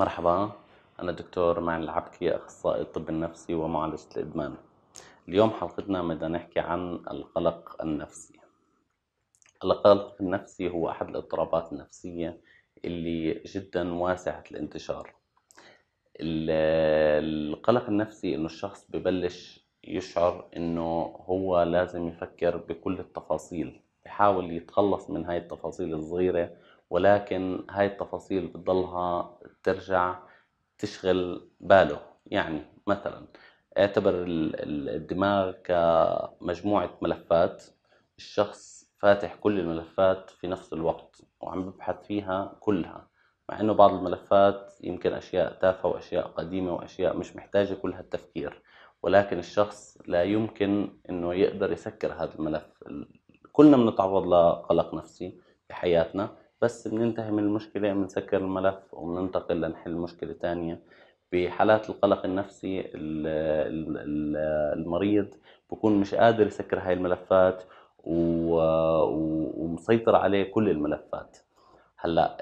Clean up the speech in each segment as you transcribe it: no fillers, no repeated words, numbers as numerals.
مرحبا، أنا الدكتور معن العبكي، أخصائي الطب النفسي ومعالجة الإدمان. اليوم حلقتنا بدنا نحكي عن القلق النفسي. القلق النفسي هو أحد الاضطرابات النفسية اللي جدا واسعة الانتشار. القلق النفسي إنه الشخص ببلش يشعر إنه هو لازم يفكر بكل التفاصيل، بحاول يتخلص من هاي التفاصيل الصغيرة، ولكن هاي التفاصيل بتضلها ترجع تشغل باله. يعني مثلا اعتبر الدماغ كمجموعة ملفات، الشخص فاتح كل الملفات في نفس الوقت وعم ببحث فيها كلها، مع انه بعض الملفات يمكن اشياء تافهة واشياء قديمة واشياء مش محتاجة كل هالتفكير، ولكن الشخص لا يمكن انه يقدر يسكر هذا الملف. كلنا بنتعرض لقلق نفسي بحياتنا، بس بننتهي من المشكلة بنسكر الملف وبننتقل لنحل مشكلة تانية. بحالات القلق النفسي المريض بكون مش قادر يسكر هاي الملفات ومسيطر عليه كل الملفات. هلا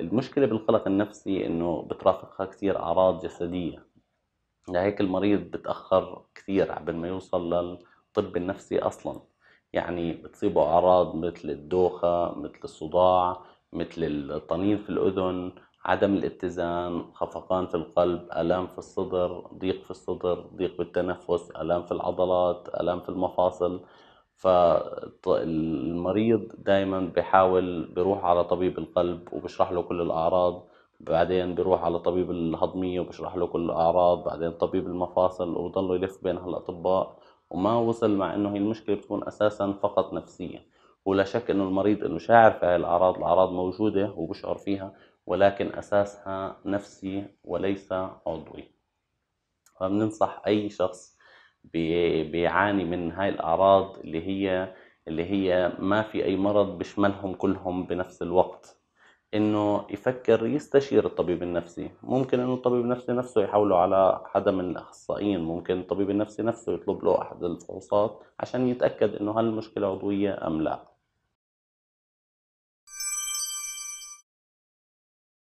المشكلة بالقلق النفسي انه بترافقها كثير اعراض جسدية، لهيك المريض بتأخر كثير قبل ما يوصل للطب النفسي اصلا. يعني بتصيبه أعراض مثل الدوخة، مثل الصداع، مثل الطنين في الأذن، عدم الاتزان، خفقان في القلب، آلام في الصدر، ضيق في الصدر، ضيق بالتنفس، آلام في العضلات، آلام في المفاصل. فالمريض دايما بيحاول بيروح على طبيب القلب وبشرح له كل الأعراض، بعدين بيروح على طبيب الهضمية وبشرح له كل الأعراض، بعدين طبيب المفاصل، وبضل يلف بين هالأطباء وما وصل، مع انه هي المشكله بتكون اساسا فقط نفسيه. ولا شك انه المريض انه شاعر في هاي الاعراض موجوده وبشعر فيها، ولكن اساسها نفسي وليس عضوي. فبننصح اي شخص بيعاني من هاي الاعراض اللي هي ما في اي مرض بيشملهم كلهم بنفس الوقت، انه يفكر يستشير الطبيب النفسي. ممكن انه الطبيب النفسي نفسه يحوله على حدا من الاخصائيين، ممكن الطبيب النفسي نفسه يطلب له احد الفحوصات عشان يتاكد انه هل المشكله عضويه ام لا.